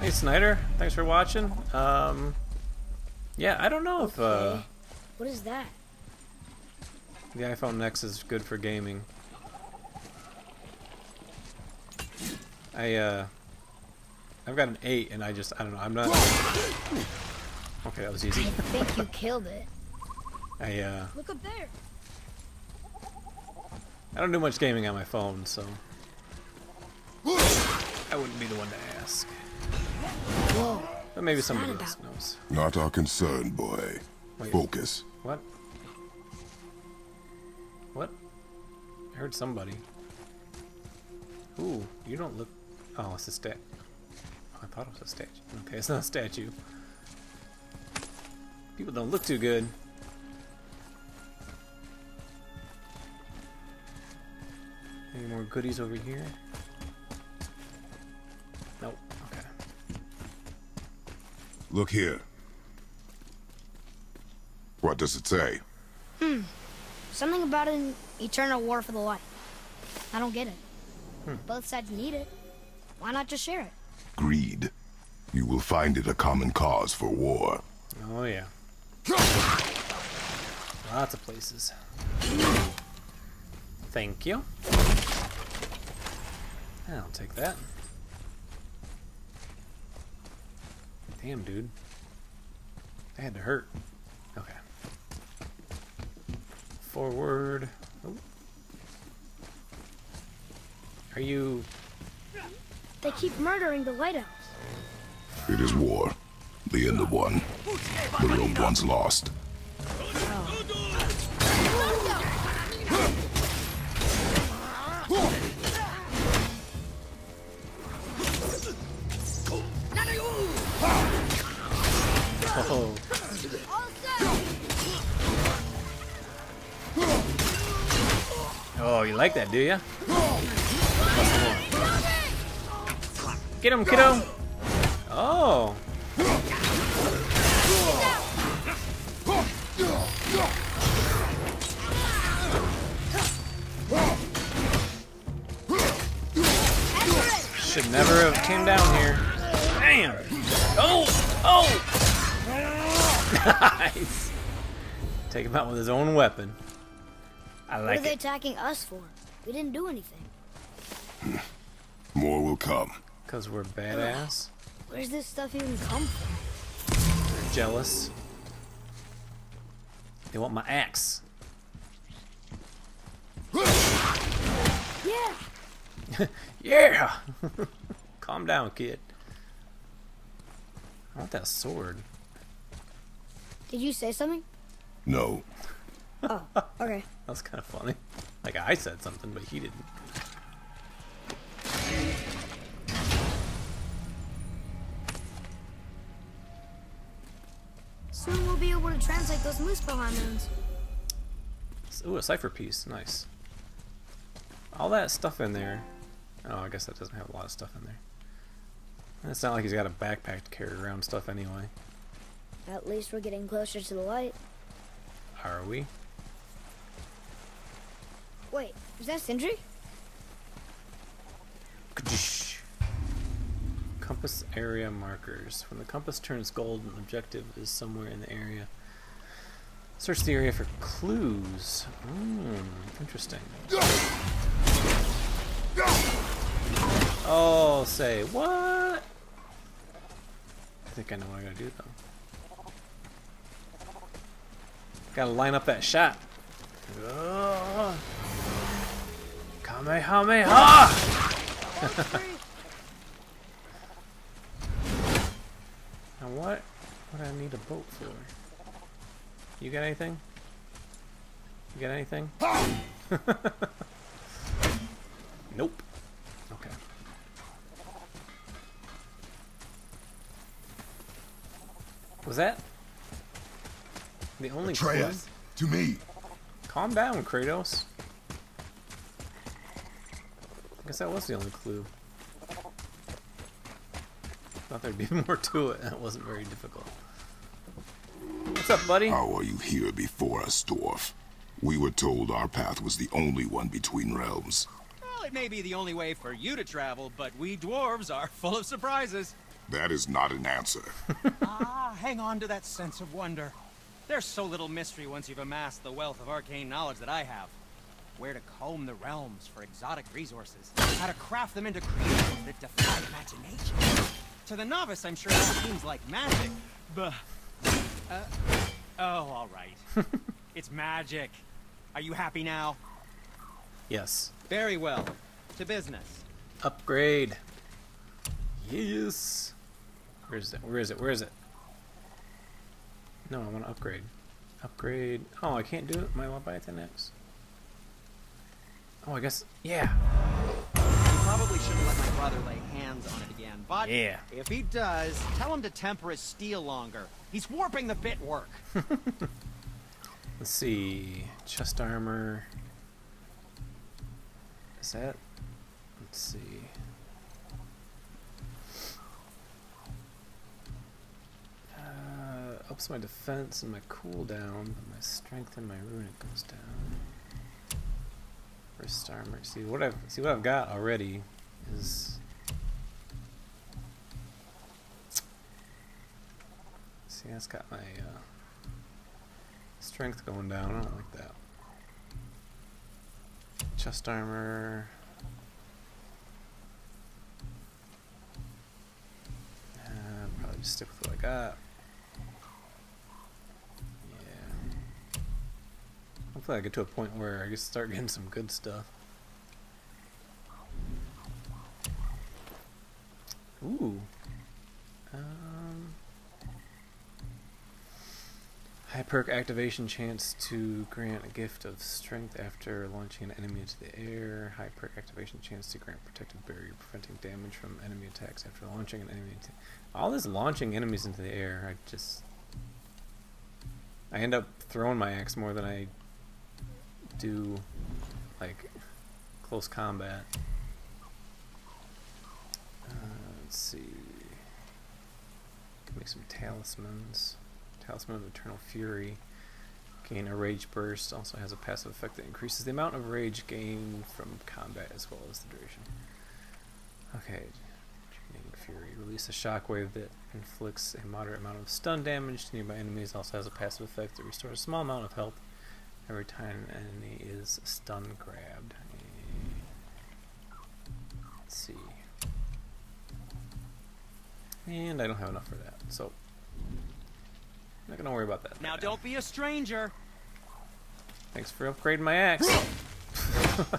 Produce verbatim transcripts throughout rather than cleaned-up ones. Hey Snyder, thanks for watching. Um, yeah, I don't know if. Uh, what is that? The iPhone ten is good for gaming. I uh, I've got an eight, and I just I don't know. I'm not. Okay, that was easy. I think you killed it. I uh. Look up there. I don't do much gaming on my phone, so I wouldn't be the one to ask. Whoa. But maybe somebody else knows. Not our concern, boy. Wait, focus. What? What? I heard somebody. Ooh, you don't look. Oh, it's a stat. Oh, I thought it was a statue. Okay, it's not a statue. People don't look too good. Any more goodies over here? Nope. Okay. Look here. What does it say? Hmm. Something about an eternal war for the light. I don't get it. Hmm. Both sides need it. Why not just share it? Greed. You will find it a common cause for war. Oh yeah. Lots of places. Thank you. I'll take that. Damn, dude. That had to hurt. Okay. Forward. Oh. Are you... They keep murdering the lighthouse. It is war. The end of one. The road one's lost. Oh. Oh. Oh, you like that, do ya? Get him, kiddo! Oh! Should never have came down here. Damn! Oh! Oh! Nice! Take him out with his own weapon. I like it. What are they attacking us for? We didn't do anything. More will come. Because we're badass? Where's this stuff even come from? They're jealous. They want my axe. Yeah! Yeah! Calm down, kid. I want that sword. Did you say something? No. Oh, okay. That was kind of funny. Like, I said something, but he didn't. Soon we'll be able to translate those moose hormones. Ooh, a cipher piece. Nice. All that stuff in there. Oh, I guess that doesn't have a lot of stuff in there. And it's not like he's got a backpack to carry around stuff anyway. At least we're getting closer to the light. Are we? Wait, is that Sindri? Compass area markers. When the compass turns gold, an objective is somewhere in the area. Search the area for clues. Mm, interesting. Oh, say what? I think I know what I gotta do though. Gotta line up that shot. Oh. Kamehameha! Now what would I need a boat for? You got anything? You got anything? Nope. Okay. Was that? The only Atreus, to me. Calm down, Kratos. I guess that was the only clue. Thought there'd be more to it. That wasn't very difficult. What's up, buddy? How are you here before us, dwarf? We were told our path was the only one between realms. Well, it may be the only way for you to travel, but we dwarves are full of surprises. That is not an answer. Ah, hang on to that sense of wonder. There's so little mystery once you've amassed the wealth of arcane knowledge that I have. Where to comb the realms for exotic resources, how to craft them into creatures that defy imagination. To the novice, I'm sure that seems like magic, but... Uh, oh, all right. It's magic. Are you happy now? Yes. Very well. To business. Upgrade. Yes. Where is it? Where is it? Where is it? No, I want to upgrade. Upgrade. Oh, I can't do it. My Leviathan X. Oh, I guess. Yeah. You probably shouldn't let my brother lay hands on it again. But yeah. If he does, tell him to temper his steel longer. He's warping the bit work. Let's see. Chest armor. Is that? Let's see. Uh, ups my defense and my cooldown, but my strength and my rune it goes down. Wrist armor. See what I've see what I've got already is. See, that's got my uh, strength going down. I don't like that. Chest armor. Uh, probably just stick with what I got. Hopefully I get to a point where I can start getting some good stuff. Ooh. Um, high perk activation chance to grant a gift of strength after launching an enemy into the air. High perk activation chance to grant protective barrier preventing damage from enemy attacks after launching an enemy into... All this launching enemies into the air, I just... I end up throwing my axe more than I... do like close combat. Uh, let's see. Can make some talismans. Talisman of Eternal Fury. Gain a rage burst. Also has a passive effect that increases the amount of rage gained from combat as well as the duration. Okay. Fury. Release a shockwave that inflicts a moderate amount of stun damage to nearby enemies. Also has a passive effect that restores a small amount of health every time an enemy is stun grabbed. Let's see. And I don't have enough for that, so I'm not gonna worry about that. Now right don't now. Be a stranger. Thanks for upgrading my axe. I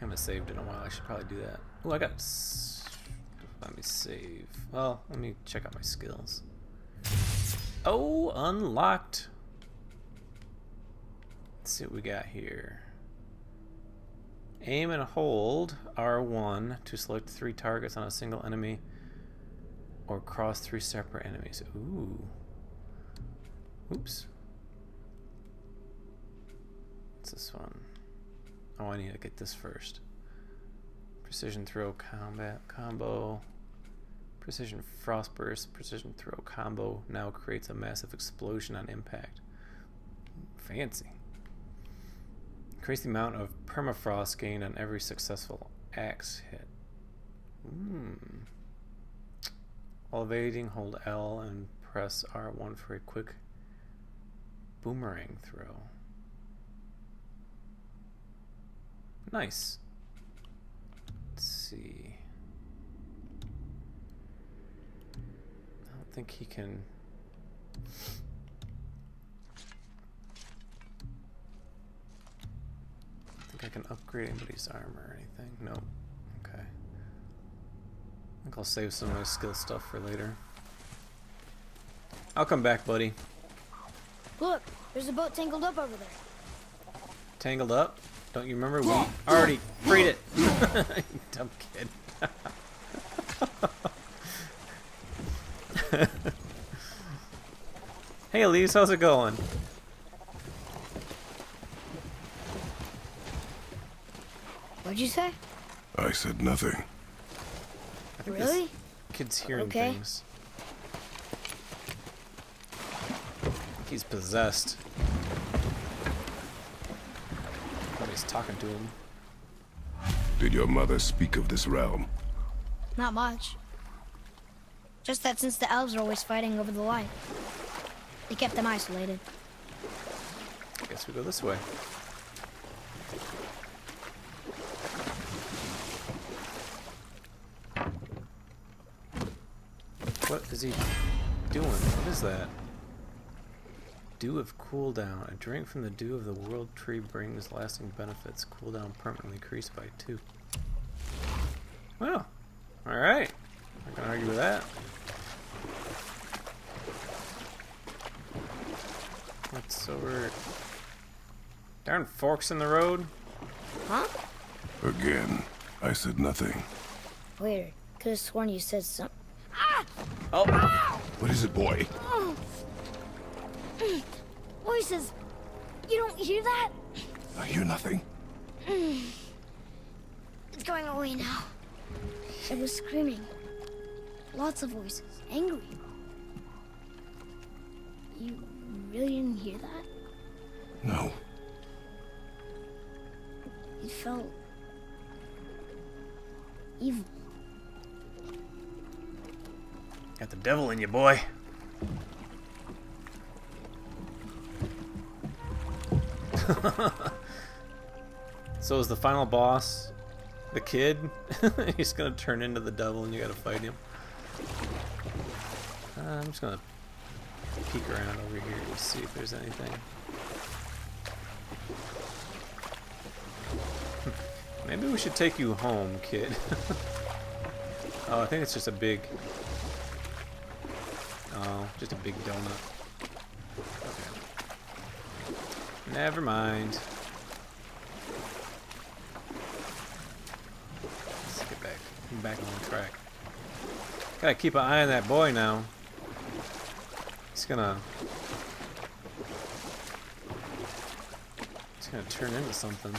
haven't saved in a while. I should probably do that. Oh, I got. S let me save. Well, let me check out my skills. Oh, unlocked. Let's see what we got here. Aim and hold R one to select three targets on a single enemy or cross three separate enemies. Ooh. Oops. What's this one? Oh, I need to get this first. Precision throw combat combo. Precision frost burst. Precision throw combo now creates a massive explosion on impact. Fancy. Increase the amount of permafrost gained on every successful axe hit. Mm. Elevating, hold L and press R one for a quick boomerang throw. Nice. Let's see. I don't think he can... I can upgrade anybody's armor or anything. Nope. Okay. I think I'll save some of my skill stuff for later. I'll come back, buddy. Look, there's a boat tangled up over there. Tangled up? Don't you remember? We already freed it. Dumb kid. Hey, Elise, how's it going? What'd you say? I said nothing. I think really? Kid's hearing okay. things. I think he's possessed. Nobody's talking to him. Did your mother speak of this realm? Not much. Just that since the elves are always fighting over the light, they kept them isolated. I guess we go this way. What is he doing? What is that? Dew of cooldown. A drink from the dew of the world tree brings lasting benefits. Cooldown permanently increased by two. Well, alright. I'm not gonna argue with that. What's over? Darn forks in the road. Huh? Again. I said nothing. Weird. Could have sworn you said something. Ah! Oh. Ah! What is it, boy? Oh. Voices. You don't hear that? I hear nothing. It's going away now. It was screaming. Lots of voices. Angry. You really didn't hear that? No. It felt evil. Got the devil in you, boy. So is the final boss the kid? He's gonna turn into the devil and you gotta fight him. Uh, I'm just gonna peek around over here to see if there's anything. Maybe we should take you home, kid. Oh, I think it's just a big... Oh, just a big donut. Never mind. Let's get back, back on track. Gotta keep an eye on that boy now. He's gonna, he's gonna turn into something.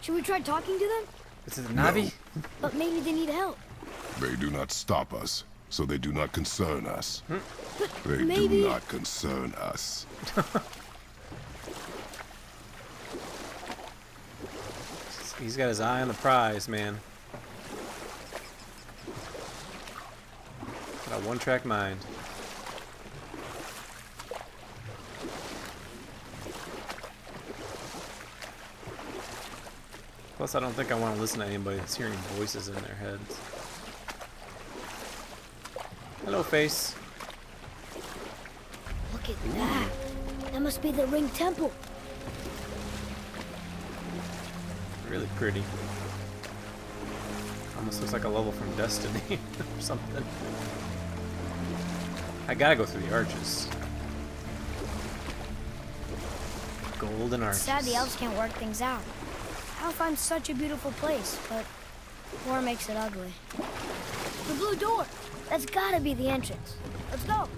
Should we try talking to them? This is the Navi. No. But maybe they need help. They do not stop us, so they do not concern us. Hmm? They maybe... do not concern us. He's got his eye on the prize, man. Got a one-track mind. Plus, I don't think I want to listen to anybody that's hearing voices in their heads. Hello, face. Look at that. That must be the Ring Temple. Really pretty. Almost looks like a level from Destiny or something. I gotta go through the arches. Golden arches. It's sad the elves can't work things out. Alfheim's such a beautiful place, but war makes it ugly. The blue door! That's gotta be the entrance. Let's go!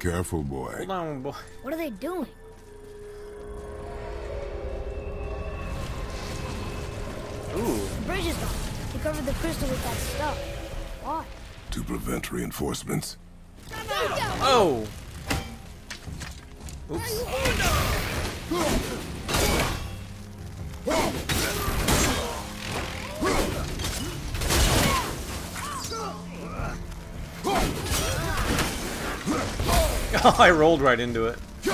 Careful, boy. Hold on, boy. What are they doing? Ooh. The bridge is gone. They covered the crystal with that stuff. Why? To prevent reinforcements. Oh! Oops. Oh, I rolled right into it. Ooh.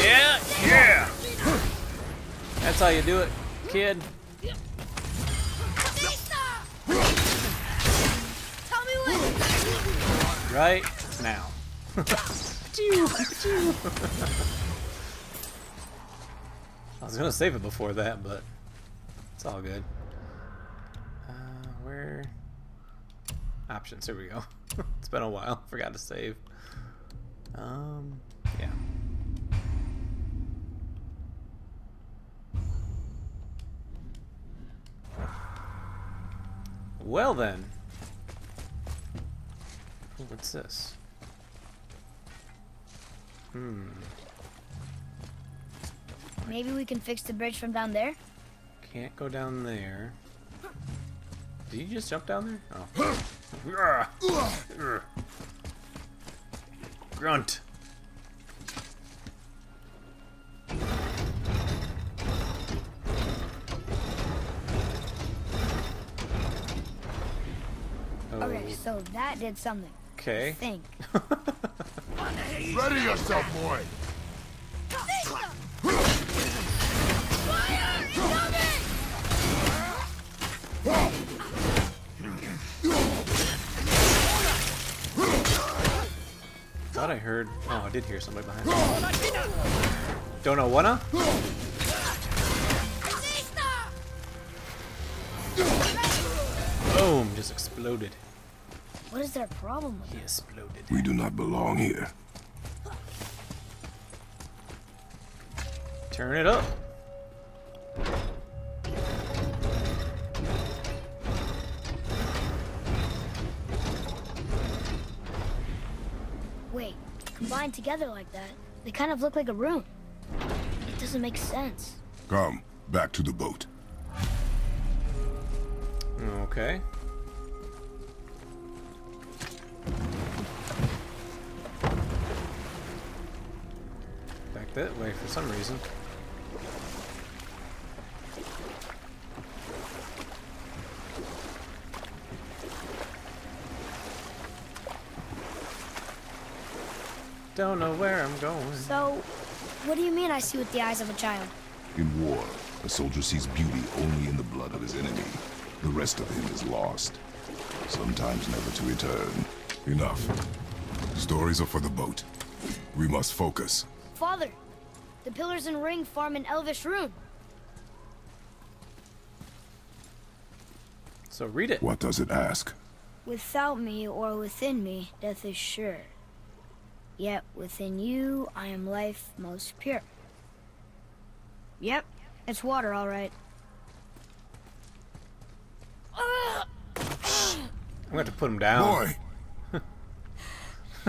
Yeah, yeah. That's how you do it, kid. Right now. I was gonna save it before that, but it's all good. Options, here we go. It's been a while, forgot to save. Um, yeah. Well then. Ooh, what's this? Hmm. Maybe we can fix the bridge from down there? Can't go down there. Did you just jump down there? Oh. Grunt. Okay, so that did something. Okay. Think. Ready yourself, boy. Thought I heard. Oh, I did hear somebody behind me. Don't know wanna. Boom! Just exploded. What is their problem with it? He exploded. We do not belong here. Turn it up. Wait, combined together like that, they kind of look like a room. It doesn't make sense. Come, back to the boat. Okay. Back that way for some reason. Don't know where I'm going. So, what do you mean I see with the eyes of a child? In war, a soldier sees beauty only in the blood of his enemy. The rest of him is lost. Sometimes never to return. Enough. Stories are for the boat. We must focus. Father, the pillars and ring form an elvish rune. So read it. What does it ask? Without me or within me, death is sure. Yet within you, I am life most pure. Yep, it's water, all right. I'm going to put him down. Boy! I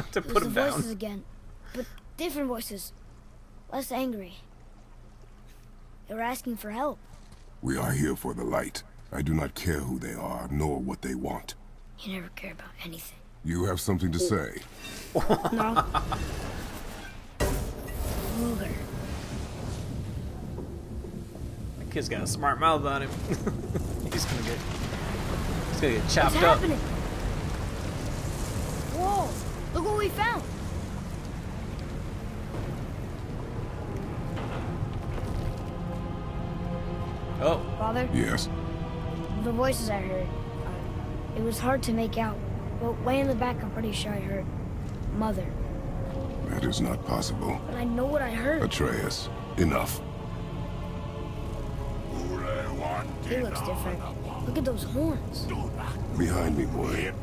have to put him down. Voices again, but different voices. Less angry. They were asking for help. We are here for the light. I do not care who they are, nor what they want. You never care about anything. You have something to say. No. Luger. The kid's got a smart mouth on him. He's gonna get, he's gonna get chopped up. What's happening? Whoa! Look what we found. Oh. Father? Yes. The voices I heard. Uh, it was hard to make out. But way in the back, I'm pretty sure I heard Mother. That is not possible. But I know what I heard. Atreus, enough. He looks different. Look at those horns. Behind me, boy.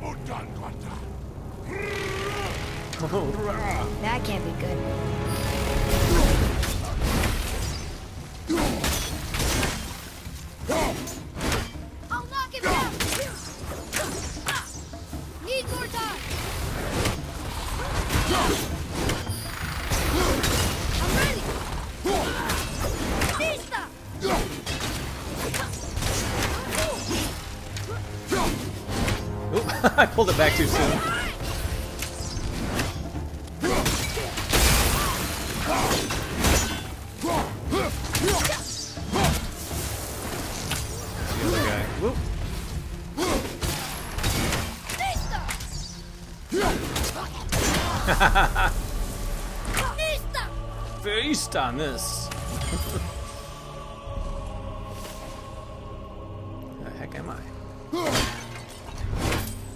Oh. That can't be good. I'll knock him down. Need more time. I'm ready. Vista. Oop, I pulled it back too soon. The other guy. Whoop. Based on this. Where the heck am I?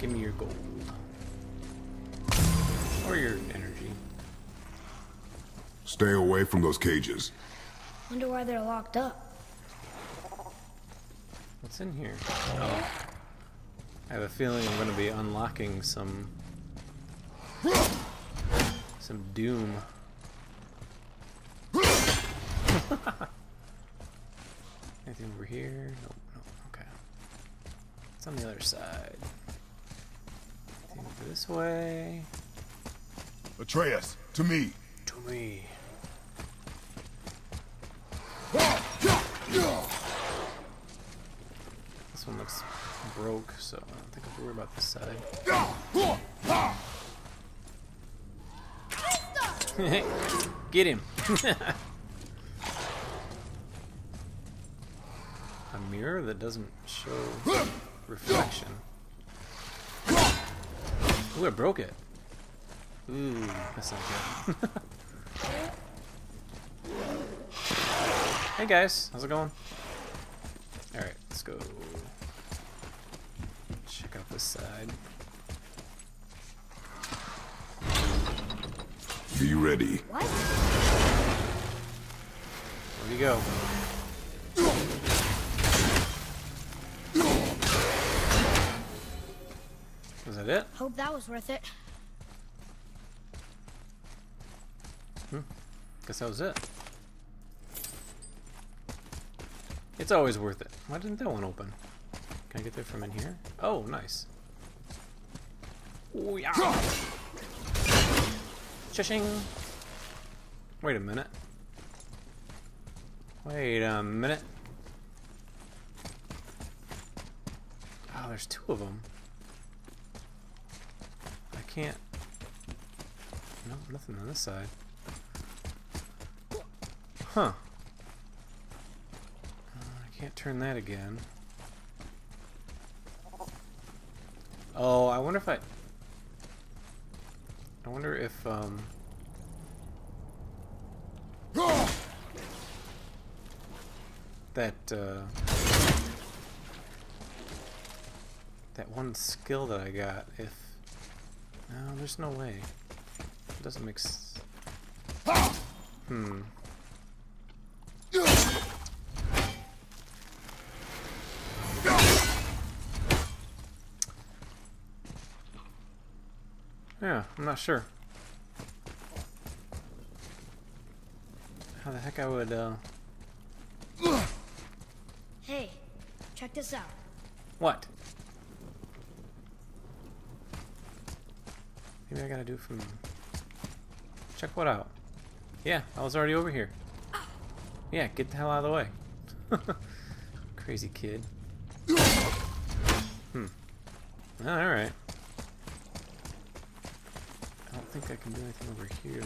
Give me your gold. Or your energy. Stay away from those cages. Wonder why they're locked up. What's in here? Oh. I have a feeling I'm gonna be unlocking some Some doom. Anything over here? Nope, nope, okay. It's on the other side. This way. Atreus, to me. To me. This one looks broke, so I don't think I'm worried about this side. Get him. A mirror that doesn't show reflection. Ooh, I broke it. Ooh, that's not good. Hey guys, how's it going? Alright, let's go check out this side. Be ready. What? Where'd he go? Was that it? Hope that was worth it. Hmm. Guess that was it. It's always worth it. Why didn't that one open? Can I get there from in here? Oh, nice. Oh yeah. Cha-ching. Wait a minute. Wait a minute. Oh, there's two of them. I can't. No, nothing on this side. Huh. Can't turn that again. Oh, I wonder if I... I wonder if, um... that, uh... that one skill that I got, if... No, there's no way. It doesn't make s... Hmm. Yeah, I'm not sure how the heck I would, uh... Hey, check this out. What? Maybe I gotta do from... Check what out? Yeah, I was already over here. Yeah, get the hell out of the way. Crazy kid. Hmm. Alright. I don't think I can do anything over here,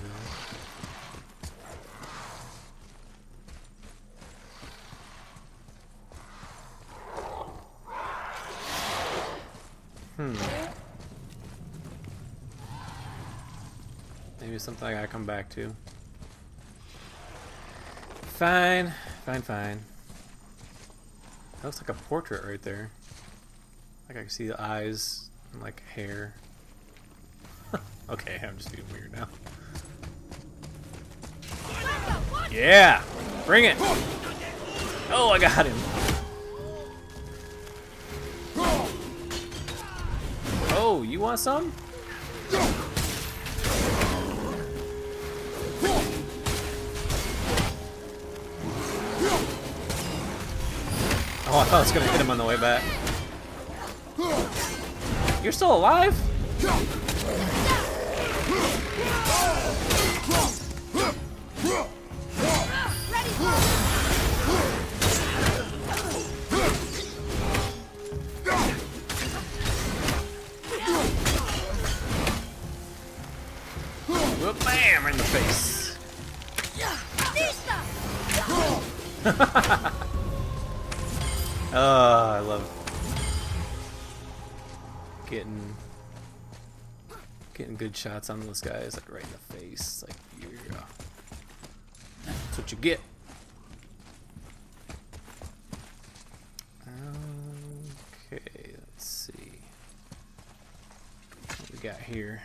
though. Hmm. Maybe it's something I gotta come back to. Fine. Fine, fine. That looks like a portrait right there. Like I can see the eyes and like hair. Okay, I'm just being weird now. Yeah! Bring it! Oh, I got him! Oh, you want some? Oh, I thought I was gonna hit him on the way back. You're still alive? Bam! In the face. Oh, I love getting getting good shots on those guys, like right in the face. Like, yeah, that's what you get. Okay, let's see what we got here.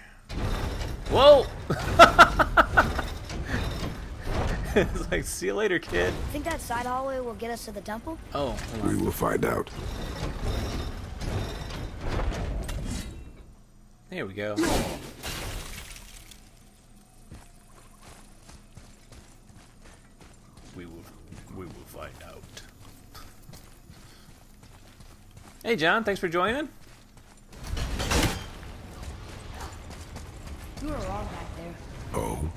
Whoa! It's like, see you later, kid. Think that side hallway will get us to the temple? Oh, hold on. We will find out. There we go. We will, we will find out. Hey John, thanks for joining. You were wrong back there. Oh.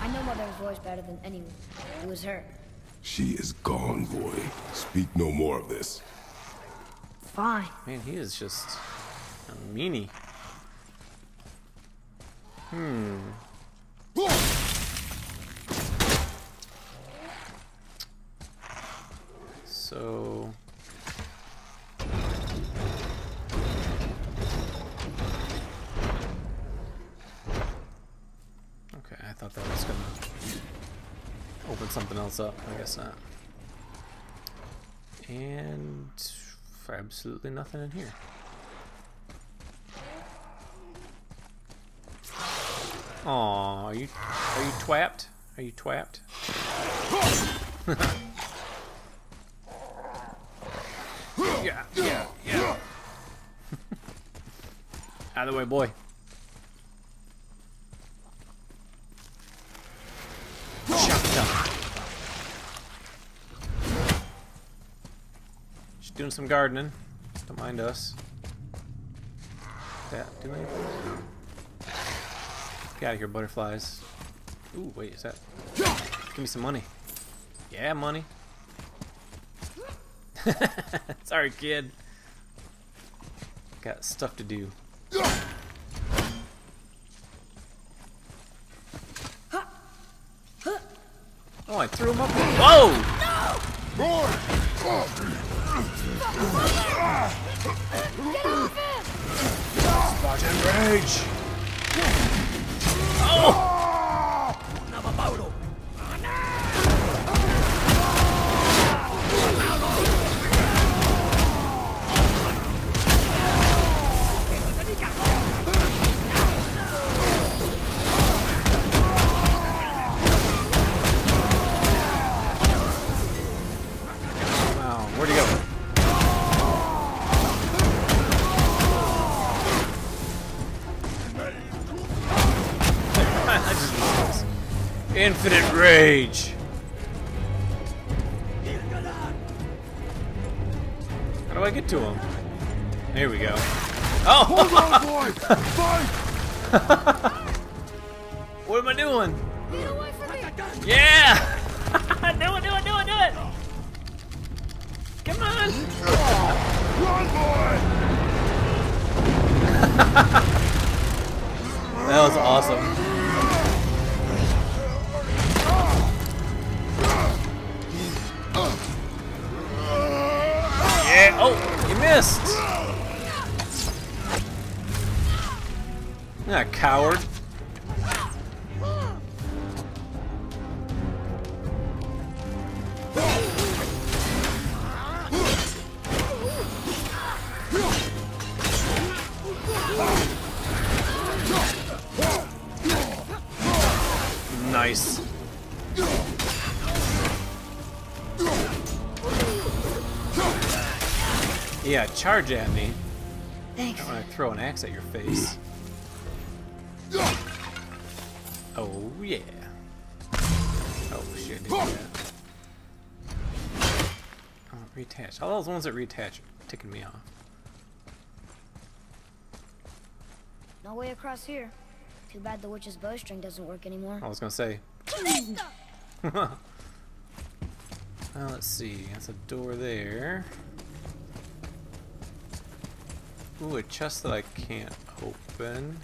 I know Mother's voice better than anyone. It was her. She is gone, boy. Speak no more of this. Fine. Man, he is just a meanie. Hmm. So... okay, I thought that was gonna open something else up. I guess not. And... absolutely nothing in here. Aww, are you are you twapped? Are you twapped? Yeah, yeah, yeah. Out of the way, boy. She's doing some gardening. Don't mind us. That do anything? Get out of here, butterflies. Ooh, wait, is that... give me some money. Yeah, money. Sorry, kid. Got stuff to do. Oh, I threw him up. Whoa! No! Get off him! Spot and rage! Oh! Wow, where'd he go? Infinite rage. How do I get to him? Here we go. Oh! Hold on, boy. Fight! What am I doing? Get away from me. Yeah! Do it! Do it! Do it! Do it! Come on! Run, boy! That was awesome. Oh, you missed! You're not a coward. Nice. Yeah, charge at me. Thanks. I want to throw an axe at your face. Oh, yeah. Oh, shit. Yeah. Oh, reattach. All those ones that reattach are ticking me off. No way across here. Too bad the witch's bowstring doesn't work anymore. I was going to say. Well, let's see. That's a door there. Ooh, a chest that I can't open.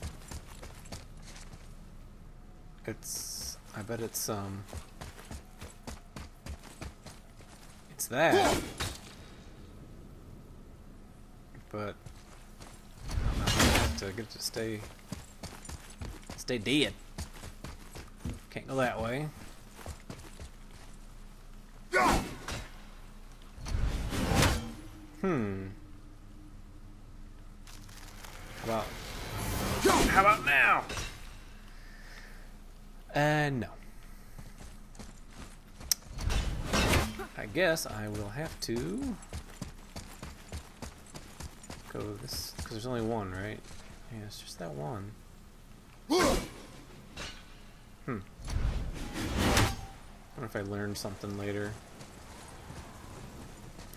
It's... I bet it's, um... it's that. But... I don't know how to get to stay... stay dead. Can't go that way. Hmm. How about, how about now? And uh, no. I guess I will have to go this, because there's only one, right? Yeah, it's just that one. Hmm. I wonder if I learned something later.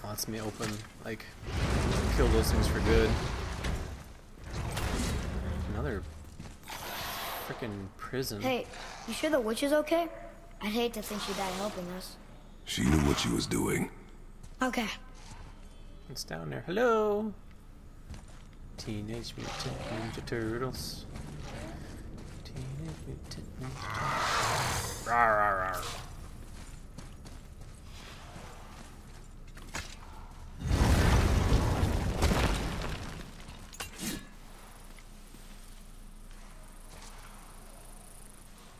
It lets me open, like... kill those things for good. Another freaking prison. Hey, you sure the witch is okay? I'd hate to think she died helping us. She knew what she was doing. Okay. It's down there. Hello! Teenage Mutant Ninja Turtles. Teenage Mutant Ninja Turtles. Rawr, rawr, rawr.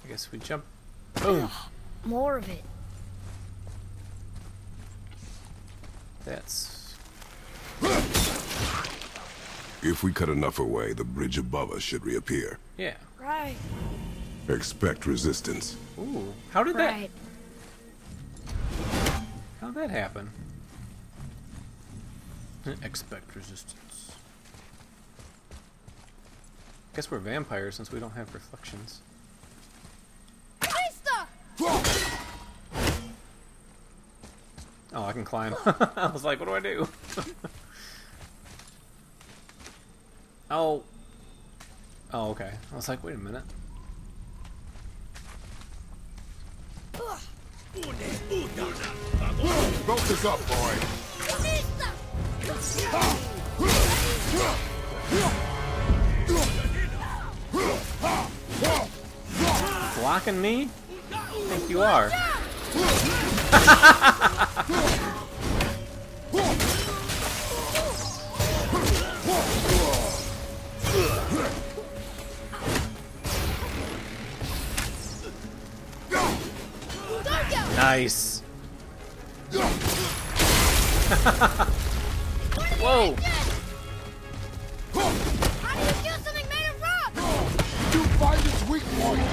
I guess we jump. Oh! More of it. That's... If we cut enough away, the bridge above us should reappear. Yeah. Right. Expect resistance. Ooh. How did right. that... How'd that happen? Expect resistance. Guess we're vampires since we don't have reflections. Oh, I can climb. I was like, what do I do? oh. Oh, okay. I was like, wait a minute. Broke this up, boy. Blocking me? I think you are. Nice. Whoa. I just used something made of rock. You find its weak point.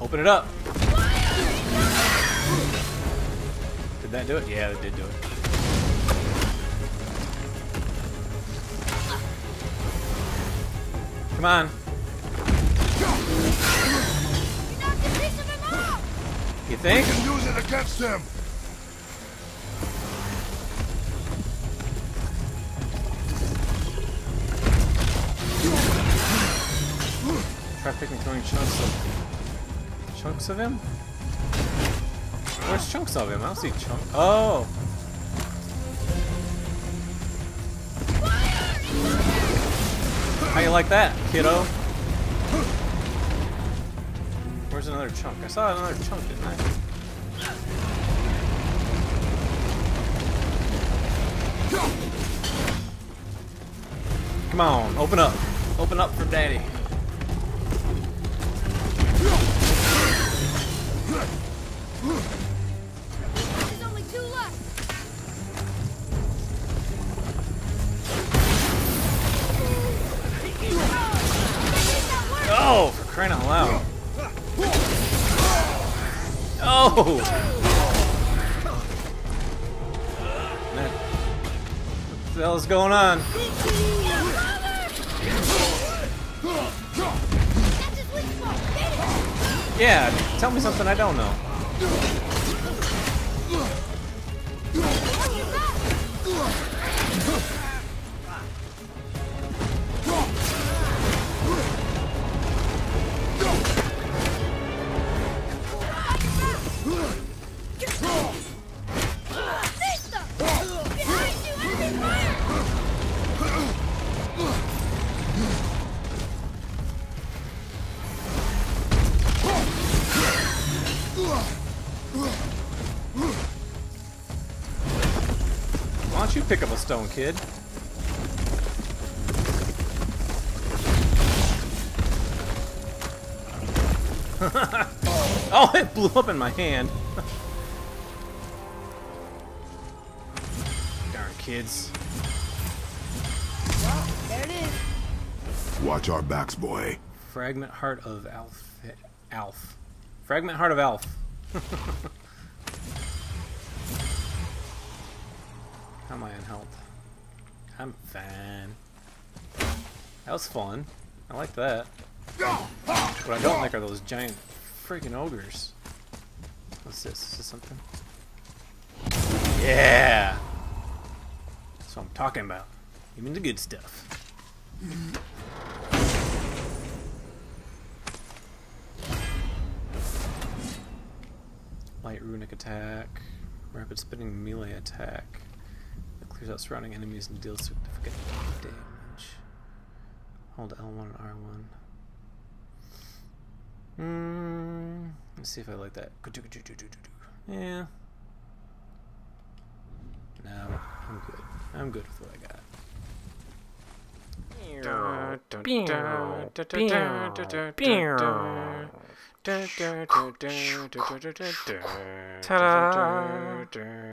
Open it up. Did that do it? Yeah, it did do it. Come on. You think? We can use it against them. Try picking throwing chunks of. Chunks of him? Where's chunks of him? I don't see chunks. Oh! How you like that, kiddo? Where's another chunk? I saw another chunk, didn't I? Come on, open up. Open up for daddy. There's only two left. Oh, for crying out loud. Oh. Man. What the hell is going on? Yeah, tell me something I don't know. Pick up a stone, kid. Oh, it blew up in my hand. Darn kids. Well, there it is. Watch our backs, boy. Fragment Heart of Alf. Alf. Fragment Heart of Alf. How am I on health? I'm fine. That was fun. I like that. What I don't like are those giant freaking ogres. What's this? Is this something? Yeah! That's what I'm talking about. Give me the good stuff. Light runic attack. Rapid spinning melee attack. It clears out surrounding enemies and deals significant damage. Hold L one and R one. Hmm. Let's see if I like that. Yeah. No, I'm good. I'm good with what I got. Ta-da!